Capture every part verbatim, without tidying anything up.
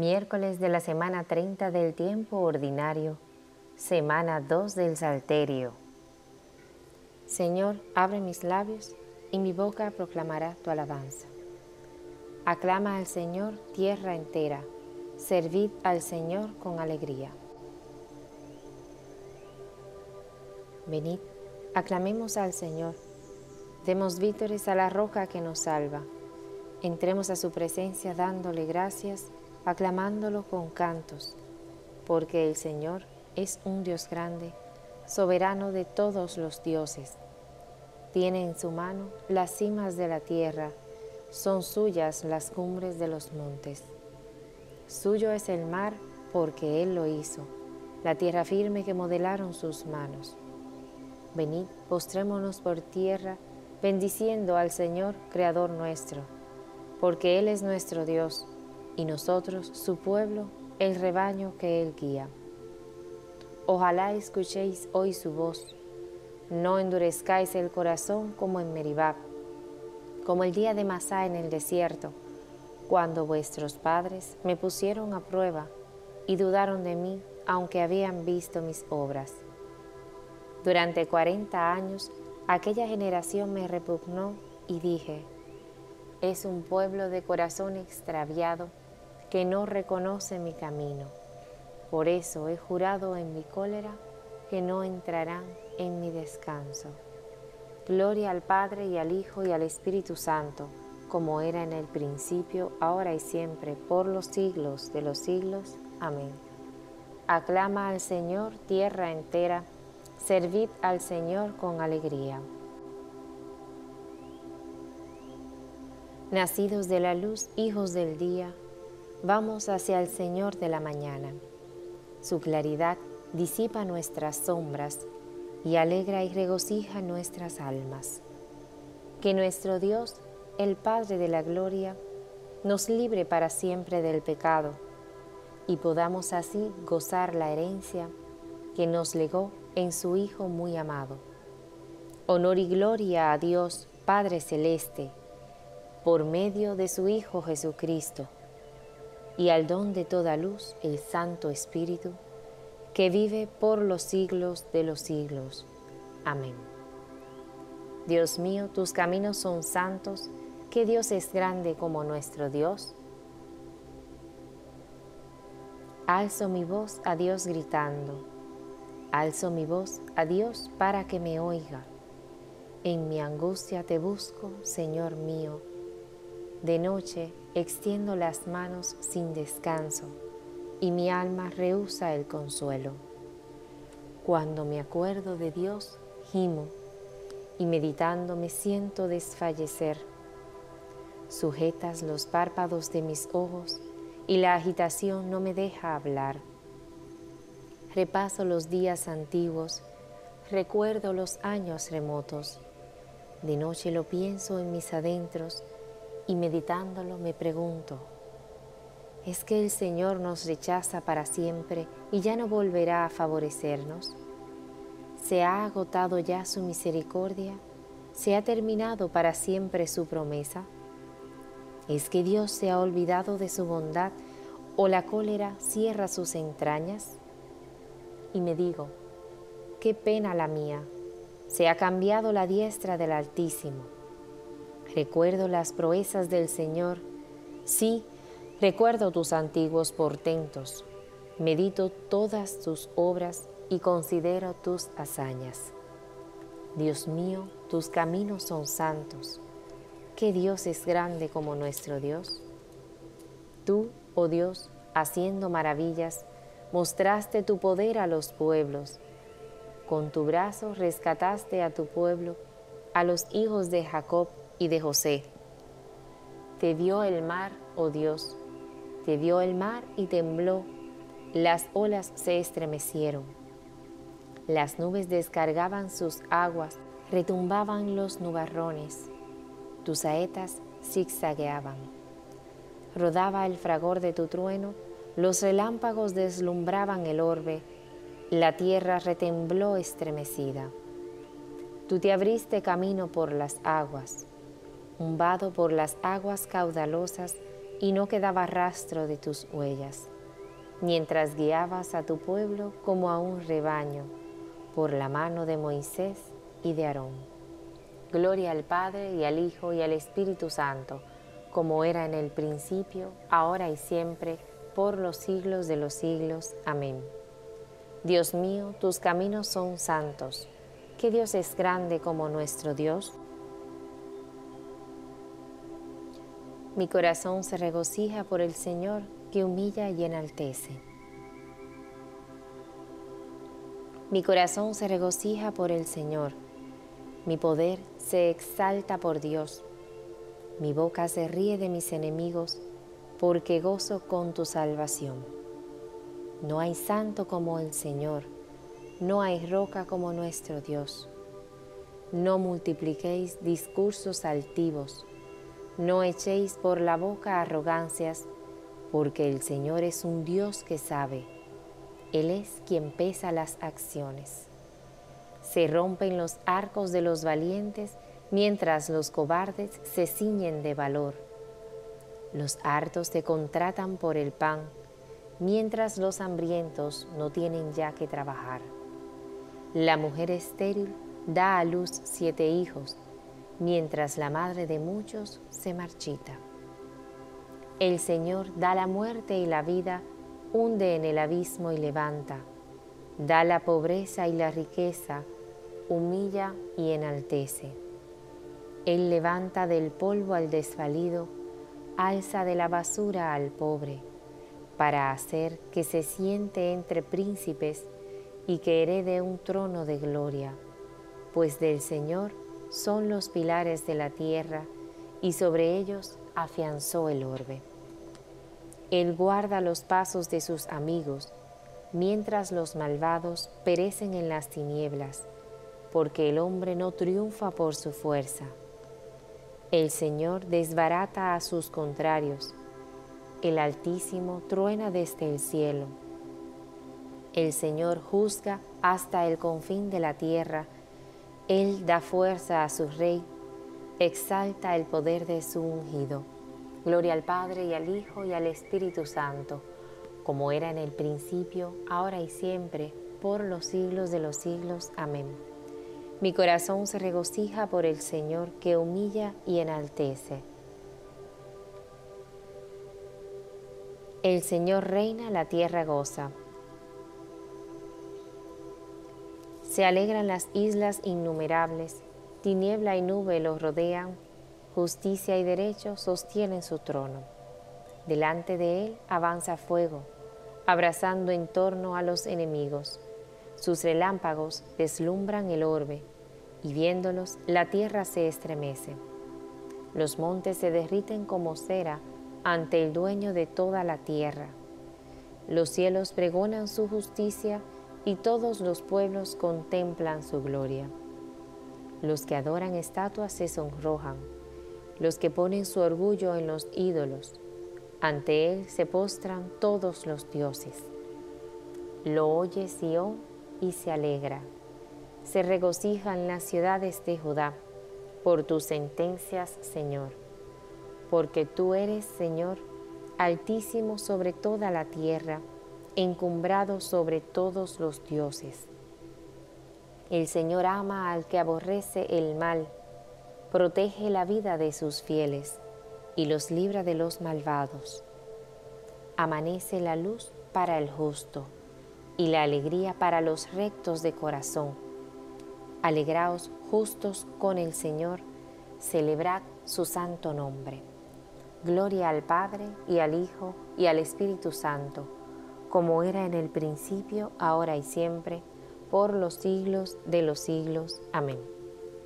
Miércoles de la semana treinta del Tiempo Ordinario, semana dos del Salterio. Señor, abre mis labios y mi boca proclamará tu alabanza. Aclama al Señor tierra entera, servid al Señor con alegría. Venid, aclamemos al Señor, demos vítores a la roca que nos salva. Entremos a su presencia dándole gracias, aclamándolo con cantos, porque el Señor es un Dios grande, soberano de todos los dioses. Tiene en su mano las cimas de la tierra, son suyas las cumbres de los montes. Suyo es el mar, porque Él lo hizo, la tierra firme que modelaron sus manos. Venid, postrémonos por tierra, bendiciendo al Señor, Creador nuestro, porque Él es nuestro Dios, y nosotros, su pueblo, el rebaño que Él guía. Ojalá escuchéis hoy su voz, no endurezcáis el corazón como en Meribá, como el día de Masá en el desierto, cuando vuestros padres me pusieron a prueba y dudaron de mí, aunque habían visto mis obras. Durante cuarenta años aquella generación me repugnó y dije: es un pueblo de corazón extraviado que no reconoce mi camino. Por eso he jurado en mi cólera que no entrarán en mi descanso. Gloria al Padre y al Hijo y al Espíritu Santo, como era en el principio, ahora y siempre, por los siglos de los siglos. Amén. Aclama al Señor tierra entera, servid al Señor con alegría. Nacidos de la luz, hijos del día, vamos hacia el Señor de la mañana. Su claridad disipa nuestras sombras y alegra y regocija nuestras almas. Que nuestro Dios, el Padre de la gloria, nos libre para siempre del pecado y podamos así gozar la herencia que nos legó en su Hijo muy amado. Honor y gloria a Dios, Padre celeste, por medio de su Hijo Jesucristo, y al don de toda luz, el Santo Espíritu, que vive por los siglos de los siglos. Amén. Dios mío, tus caminos son santos, ¿qué Dios es grande como nuestro Dios? Alzo mi voz a Dios gritando, alzo mi voz a Dios para que me oiga. En mi angustia te busco, Señor mío. De noche extiendo las manos sin descanso, y mi alma rehúsa el consuelo. Cuando me acuerdo de Dios, gimo, y meditando me siento desfallecer. Sujetas los párpados de mis ojos, y la agitación no me deja hablar. Repaso los días antiguos, recuerdo los años remotos. De noche lo pienso en mis adentros, y meditándolo me pregunto: ¿es que el Señor nos rechaza para siempre y ya no volverá a favorecernos? ¿Se ha agotado ya su misericordia? ¿Se ha terminado para siempre su promesa? ¿Es que Dios se ha olvidado de su bondad o la cólera cierra sus entrañas? Y me digo: qué pena la mía, se ha cambiado la diestra del Altísimo. Recuerdo las proezas del Señor, sí, recuerdo tus antiguos portentos, medito todas tus obras y considero tus hazañas. Dios mío, tus caminos son santos, ¿qué Dios es grande como nuestro Dios? Tú, oh Dios, haciendo maravillas, mostraste tu poder a los pueblos, con tu brazo rescataste a tu pueblo, a los hijos de Jacob y de José. Te vio el mar, oh Dios, te vio el mar y tembló, las olas se estremecieron. Las nubes descargaban sus aguas, retumbaban los nubarrones, tus saetas zigzagueaban. Rodaba el fragor de tu trueno, los relámpagos deslumbraban el orbe, la tierra retembló estremecida. Tú te abriste camino por las aguas, umbado por las aguas caudalosas, y no quedaba rastro de tus huellas, mientras guiabas a tu pueblo como a un rebaño, por la mano de Moisés y de Aarón. Gloria al Padre, y al Hijo, y al Espíritu Santo, como era en el principio, ahora y siempre, por los siglos de los siglos. Amén. Dios mío, tus caminos son santos. ¿Qué Dios es grande como nuestro Dios? Mi corazón se regocija por el Señor, que humilla y enaltece. Mi corazón se regocija por el Señor. Mi poder se exalta por Dios. Mi boca se ríe de mis enemigos, porque gozo con tu salvación. No hay santo como el Señor, no hay roca como nuestro Dios. No multipliquéis discursos altivos, no echéis por la boca arrogancias, porque el Señor es un Dios que sabe. Él es quien pesa las acciones. Se rompen los arcos de los valientes, mientras los cobardes se ciñen de valor. Los hartos te contratan por el pan, mientras los hambrientos no tienen ya que trabajar. La mujer estéril da a luz siete hijos, mientras la madre de muchos se marchita. El Señor da la muerte y la vida, hunde en el abismo y levanta. Da la pobreza y la riqueza, humilla y enaltece. Él levanta del polvo al desvalido, alza de la basura al pobre, para hacer que se siente entre príncipes y que herede un trono de gloria. Pues del Señor son los pilares de la tierra, y sobre ellos afianzó el orbe. Él guarda los pasos de sus amigos, mientras los malvados perecen en las tinieblas, porque el hombre no triunfa por su fuerza. El Señor desbarata a sus contrarios. El Altísimo truena desde el cielo. El Señor juzga hasta el confín de la tierra. Él da fuerza a su Rey, exalta el poder de su ungido. Gloria al Padre, y al Hijo, y al Espíritu Santo, como era en el principio, ahora y siempre, por los siglos de los siglos. Amén. Mi corazón se regocija por el Señor, que humilla y enaltece. El Señor reina, la tierra goza. Se alegran las islas innumerables, tiniebla y nube los rodean, justicia y derecho sostienen su trono. Delante de él avanza fuego, abrazando en torno a los enemigos. Sus relámpagos deslumbran el orbe, y viéndolos la tierra se estremece. Los montes se derriten como cera, ante el dueño de toda la tierra. Los cielos pregonan su justicia, y todos los pueblos contemplan su gloria. Los que adoran estatuas se sonrojan, los que ponen su orgullo en los ídolos. Ante él se postran todos los dioses. Lo oye Sión y se alegra. Se regocijan las ciudades de Judá por tus sentencias, Señor. Porque tú eres, Señor, altísimo sobre toda la tierra, encumbrado sobre todos los dioses. El Señor ama al que aborrece el mal, protege la vida de sus fieles y los libra de los malvados. Amanece la luz para el justo y la alegría para los rectos de corazón. Alegraos justos con el Señor, celebrad su santo nombre. Gloria al Padre, y al Hijo, y al Espíritu Santo, como era en el principio, ahora y siempre, por los siglos de los siglos. Amén.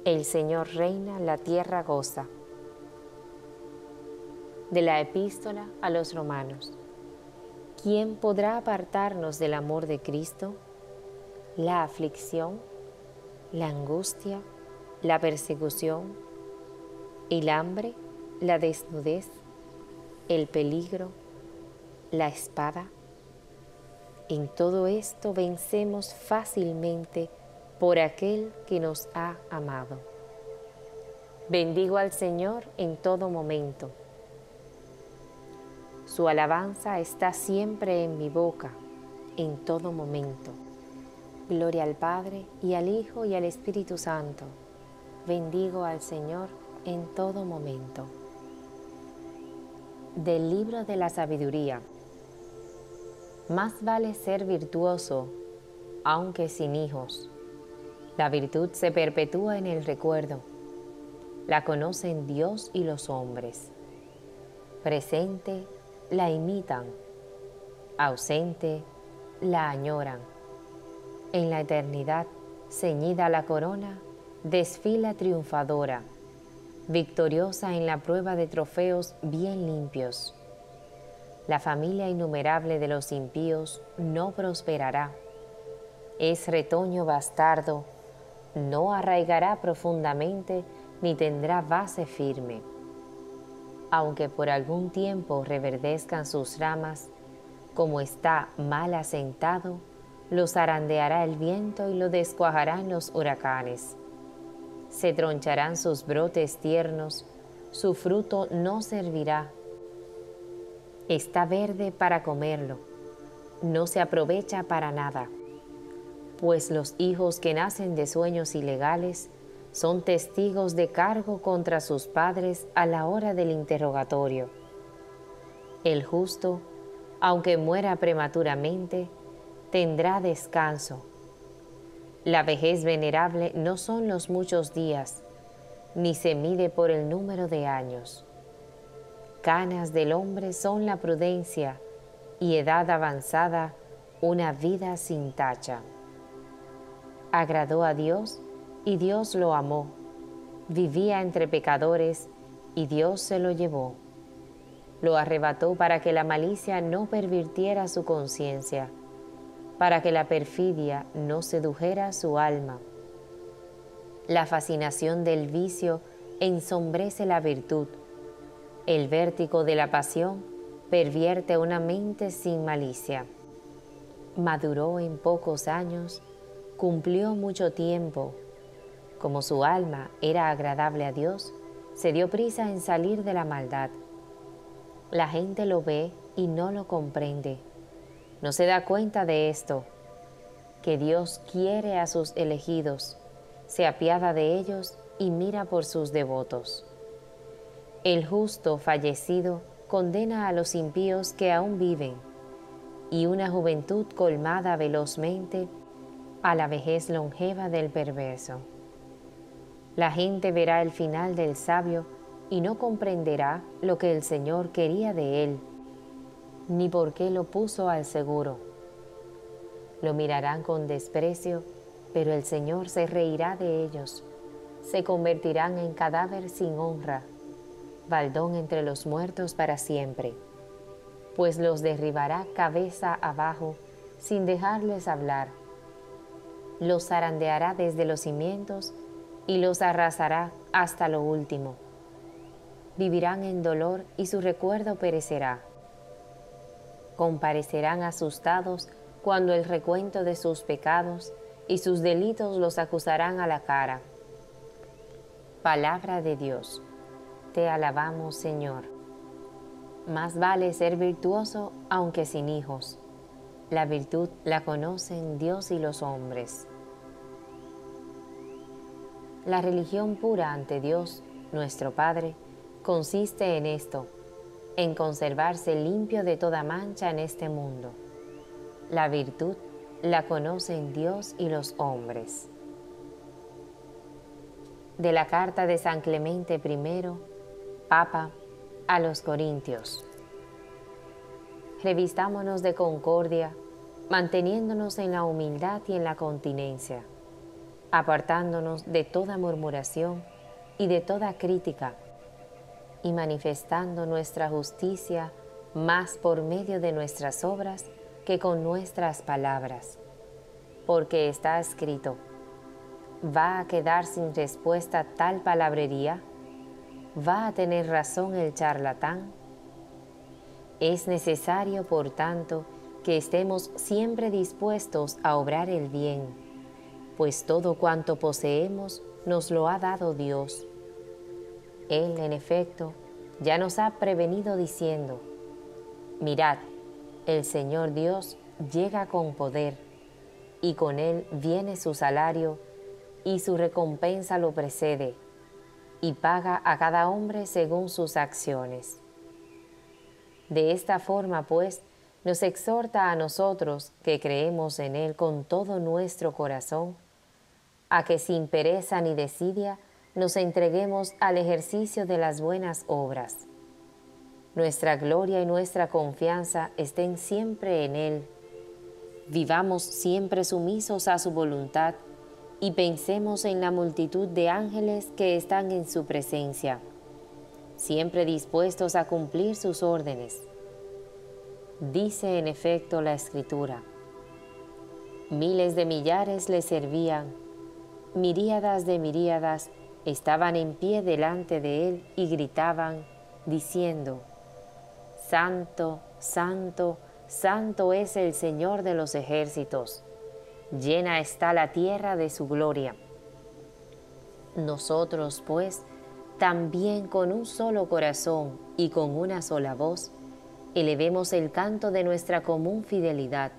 El Señor reina, la tierra goza. De la Epístola a los Romanos. ¿Quién podrá apartarnos del amor de Cristo? La aflicción, la angustia, la persecución, el hambre, la desnudez, el peligro, la espada. En todo esto vencemos fácilmente por aquel que nos ha amado. Bendigo al Señor en todo momento. Su alabanza está siempre en mi boca, en todo momento. Gloria al Padre, y al Hijo, y al Espíritu Santo. Bendigo al Señor en todo momento. Del Libro de la Sabiduría. Más vale ser virtuoso, aunque sin hijos. La virtud se perpetúa en el recuerdo. La conocen Dios y los hombres. Presente, la imitan. Ausente, la añoran. En la eternidad, ceñida la corona, desfila triunfadora, victoriosa en la prueba de trofeos bien limpios. La familia innumerable de los impíos no prosperará. Es retoño bastardo, no arraigará profundamente ni tendrá base firme. Aunque por algún tiempo reverdezcan sus ramas, como está mal asentado, lo zarandeará el viento y lo descuajarán los huracanes. Se troncharán sus brotes tiernos, su fruto no servirá. Está verde para comerlo, no se aprovecha para nada, pues los hijos que nacen de sueños ilegales son testigos de cargo contra sus padres a la hora del interrogatorio. El justo, aunque muera prematuramente, tendrá descanso. La vejez venerable no son los muchos días, ni se mide por el número de años. Canas del hombre son la prudencia, y edad avanzada, una vida sin tacha. Agradó a Dios, y Dios lo amó. Vivía entre pecadores, y Dios se lo llevó. Lo arrebató para que la malicia no pervirtiera su conciencia, para que la perfidia no sedujera su alma. La fascinación del vicio ensombrece la virtud. El vértigo de la pasión pervierte una mente sin malicia. Maduró en pocos años, cumplió mucho tiempo. Como su alma era agradable a Dios, se dio prisa en salir de la maldad. La gente lo ve y no lo comprende. No se da cuenta de esto, que Dios quiere a sus elegidos, se apiada de ellos y mira por sus devotos. El justo fallecido condena a los impíos que aún viven, y una juventud colmada velozmente a la vejez longeva del perverso. La gente verá el final del sabio y no comprenderá lo que el Señor quería de él, ni por qué lo puso al seguro. Lo mirarán con desprecio, pero el Señor se reirá de ellos. Se convertirán en cadáver sin honra, baldón entre los muertos para siempre, pues los derribará cabeza abajo, sin dejarles hablar. Los zarandeará desde los cimientos y los arrasará hasta lo último. Vivirán en dolor y su recuerdo perecerá. Comparecerán asustados cuando el recuento de sus pecados y sus delitos los acusarán a la cara. Palabra de Dios. Te alabamos, Señor. Más vale ser virtuoso, aunque sin hijos. La virtud la conocen Dios y los hombres. La religión pura ante Dios, nuestro Padre, consiste en esto: en conservarse limpio de toda mancha en este mundo. La virtud la conocen Dios y los hombres. De la carta de San Clemente primero, Papa, a los Corintios. Revistámonos de concordia, manteniéndonos en la humildad y en la continencia, apartándonos de toda murmuración y de toda crítica, y manifestando nuestra justicia más por medio de nuestras obras que con nuestras palabras. Porque está escrito: ¿va a quedar sin respuesta tal palabrería? ¿Va a tener razón el charlatán? Es necesario, por tanto, que estemos siempre dispuestos a obrar el bien, pues todo cuanto poseemos nos lo ha dado Dios. Él, en efecto, ya nos ha prevenido diciendo: Mirad, el Señor Dios llega con poder, y con él viene su salario, y su recompensa lo precede, y paga a cada hombre según sus acciones. De esta forma, pues, nos exhorta a nosotros que creemos en él con todo nuestro corazón, a que sin pereza ni desidia nos entreguemos al ejercicio de las buenas obras. Nuestra gloria y nuestra confianza estén siempre en él. Vivamos siempre sumisos a su voluntad y pensemos en la multitud de ángeles que están en su presencia, siempre dispuestos a cumplir sus órdenes. Dice en efecto la Escritura: miles de millares le servían, miríadas de miríadas estaban en pie delante de él y gritaban, diciendo: Santo, Santo, Santo es el Señor de los ejércitos, llena está la tierra de su gloria. Nosotros, pues, también con un solo corazón y con una sola voz, elevemos el canto de nuestra común fidelidad,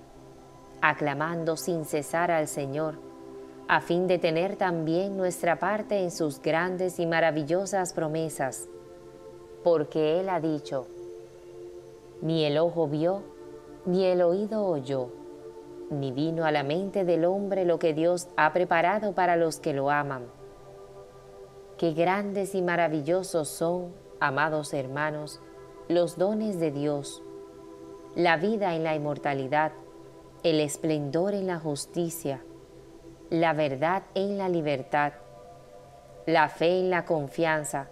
aclamando sin cesar al Señor, a fin de tener también nuestra parte en sus grandes y maravillosas promesas. Porque Él ha dicho: ni el ojo vio, ni el oído oyó, ni vino a la mente del hombre lo que Dios ha preparado para los que lo aman. Qué grandes y maravillosos son, amados hermanos, los dones de Dios, la vida en la inmortalidad, el esplendor en la justicia, la verdad en la libertad, la fe en la confianza,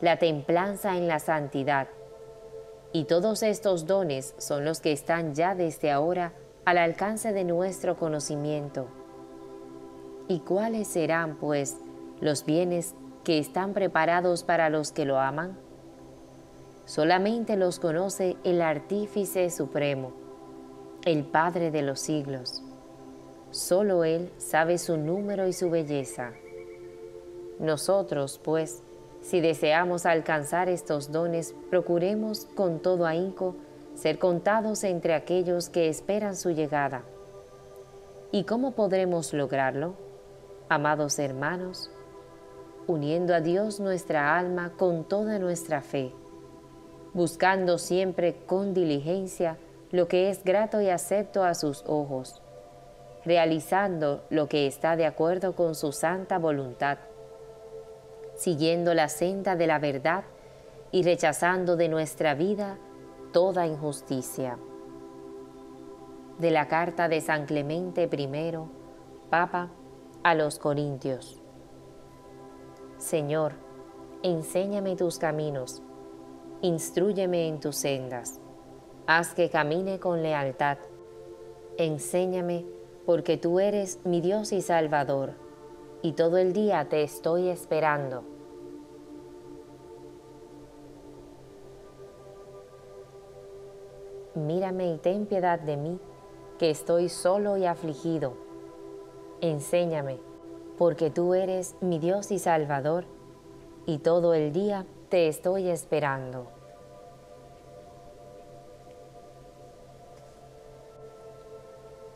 la templanza en la santidad. Y todos estos dones son los que están ya desde ahora al alcance de nuestro conocimiento. ¿Y cuáles serán, pues, los bienes que están preparados para los que lo aman? Solamente los conoce el Artífice Supremo, el Padre de los siglos. Solo Él sabe su número y su belleza. Nosotros, pues, si deseamos alcanzar estos dones, procuremos con todo ahínco ser contados entre aquellos que esperan su llegada. ¿Y cómo podremos lograrlo, amados hermanos? Uniendo a Dios nuestra alma con toda nuestra fe, buscando siempre con diligencia lo que es grato y acepto a sus ojos, realizando lo que está de acuerdo con su santa voluntad, siguiendo la senda de la verdad y rechazando de nuestra vida toda injusticia. De la carta de San Clemente primero, Papa, a los Corintios. Señor, enséñame tus caminos, instrúyeme en tus sendas, haz que camine con lealtad, enséñame porque tú eres mi Dios y Salvador, y todo el día te estoy esperando. Mírame y ten piedad de mí, que estoy solo y afligido. Enséñame, porque tú eres mi Dios y Salvador, y todo el día te estoy esperando.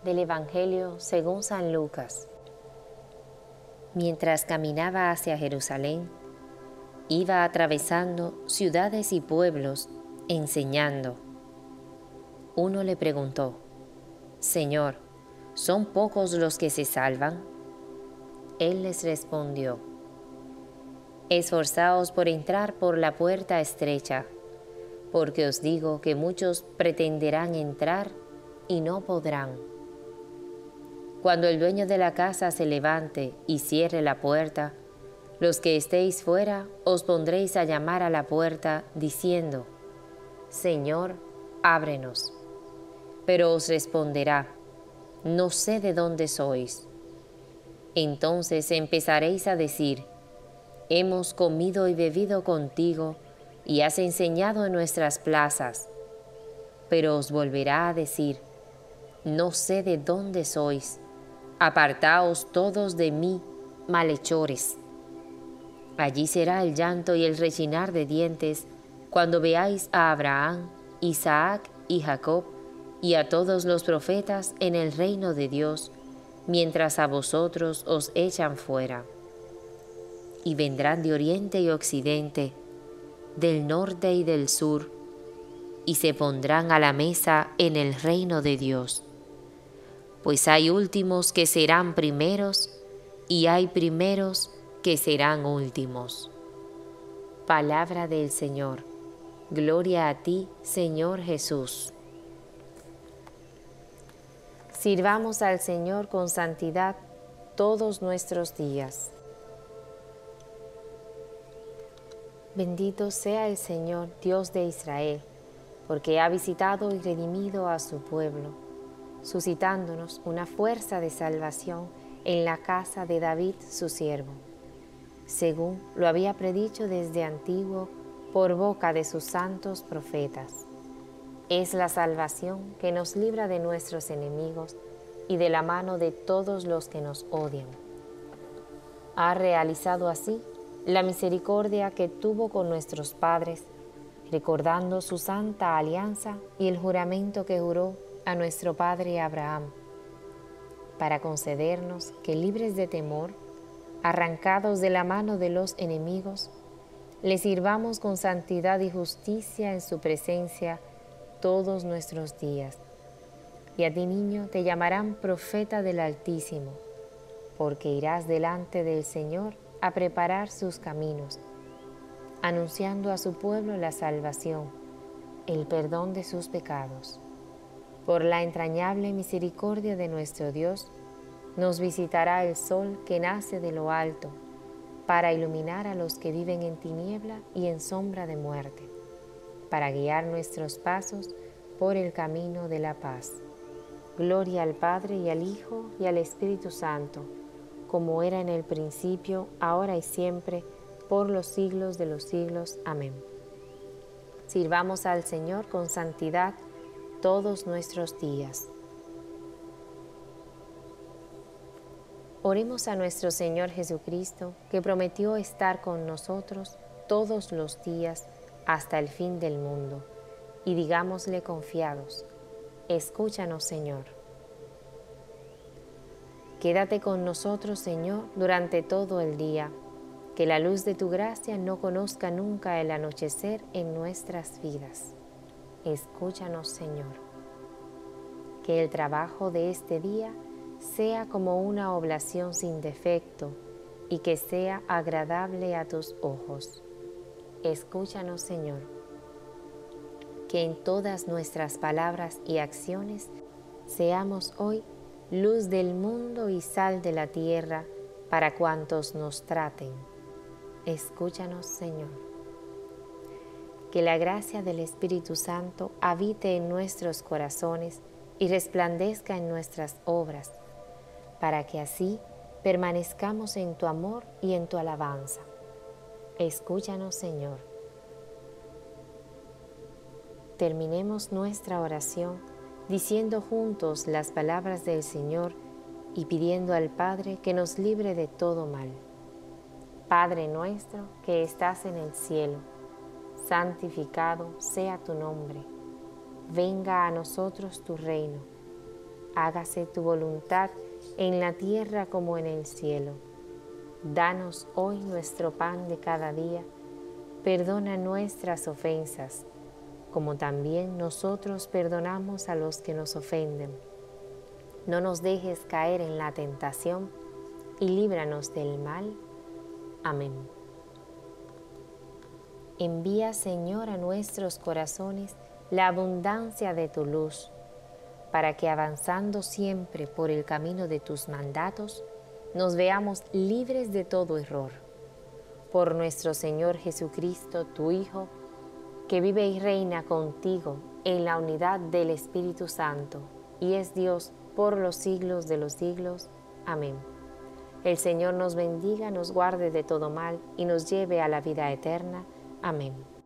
Del Evangelio según San Lucas. Mientras caminaba hacia Jerusalén, iba atravesando ciudades y pueblos, enseñando. Uno le preguntó: Señor, ¿son pocos los que se salvan? Él les respondió: Esforzaos por entrar por la puerta estrecha, porque os digo que muchos pretenderán entrar y no podrán. Cuando el dueño de la casa se levante y cierre la puerta, los que estéis fuera os pondréis a llamar a la puerta, diciendo: Señor, ábrenos. Pero os responderá: No sé de dónde sois. Entonces empezaréis a decir: Hemos comido y bebido contigo, y has enseñado en nuestras plazas. Pero os volverá a decir: No sé de dónde sois. Apartaos todos de mí, malhechores. Allí será el llanto y el rechinar de dientes cuando veáis a Abraham, Isaac y Jacob, y a todos los profetas en el reino de Dios, mientras a vosotros os echan fuera. Y vendrán de oriente y occidente, del norte y del sur, y se pondrán a la mesa en el reino de Dios. Pues hay últimos que serán primeros, y hay primeros que serán últimos. Palabra del Señor. Gloria a ti, Señor Jesús. Sirvamos al Señor con santidad todos nuestros días. Bendito sea el Señor, Dios de Israel, porque ha visitado y redimido a su pueblo, suscitándonos una fuerza de salvación en la casa de David, su siervo, según lo había predicho desde antiguo por boca de sus santos profetas. Es la salvación que nos libra de nuestros enemigos y de la mano de todos los que nos odian. Ha realizado así la misericordia que tuvo con nuestros padres, recordando su santa alianza y el juramento que juró a nuestro padre Abraham, para concedernos que, libres de temor, arrancados de la mano de los enemigos, le sirvamos con santidad y justicia en su presencia todos nuestros días. Y a ti, niño, te llamarán profeta del Altísimo, porque irás delante del Señor a preparar sus caminos, anunciando a su pueblo la salvación, el perdón de sus pecados. Por la entrañable misericordia de nuestro Dios, nos visitará el sol que nace de lo alto, para iluminar a los que viven en tiniebla y en sombra de muerte, para guiar nuestros pasos por el camino de la paz. Gloria al Padre, y al Hijo, y al Espíritu Santo, como era en el principio, ahora y siempre, por los siglos de los siglos. Amén. Sirvamos al Señor con santidad todos nuestros días. Oremos a nuestro Señor Jesucristo, que prometió estar con nosotros todos los días hasta el fin del mundo, y digámosle confiados: escúchanos, Señor. Quédate con nosotros, Señor, durante todo el día, que la luz de tu gracia no conozca nunca el anochecer en nuestras vidas. Escúchanos, Señor. Que el trabajo de este día sea como una oblación sin defecto y que sea agradable a tus ojos. Escúchanos, Señor. Que en todas nuestras palabras y acciones seamos hoy luz del mundo y sal de la tierra para cuantos nos traten. Escúchanos, Señor. Que la gracia del Espíritu Santo habite en nuestros corazones y resplandezca en nuestras obras, para que así permanezcamos en tu amor y en tu alabanza. Escúchanos, Señor. Terminemos nuestra oración diciendo juntos las palabras del Señor y pidiendo al Padre que nos libre de todo mal. Padre nuestro que estás en el cielo, santificado sea tu nombre. Venga a nosotros tu reino. Hágase tu voluntad en la tierra como en el cielo. Danos hoy nuestro pan de cada día, perdona nuestras ofensas, como también nosotros perdonamos a los que nos ofenden. No nos dejes caer en la tentación y líbranos del mal. Amén. Envía, Señor, a nuestros corazones la abundancia de tu luz, para que, avanzando siempre por el camino de tus mandatos, nos veamos libres de todo error. Por nuestro Señor Jesucristo, tu Hijo, que vive y reina contigo en la unidad del Espíritu Santo, y es Dios por los siglos de los siglos. Amén. El Señor nos bendiga, nos guarde de todo mal y nos lleve a la vida eterna. Amén.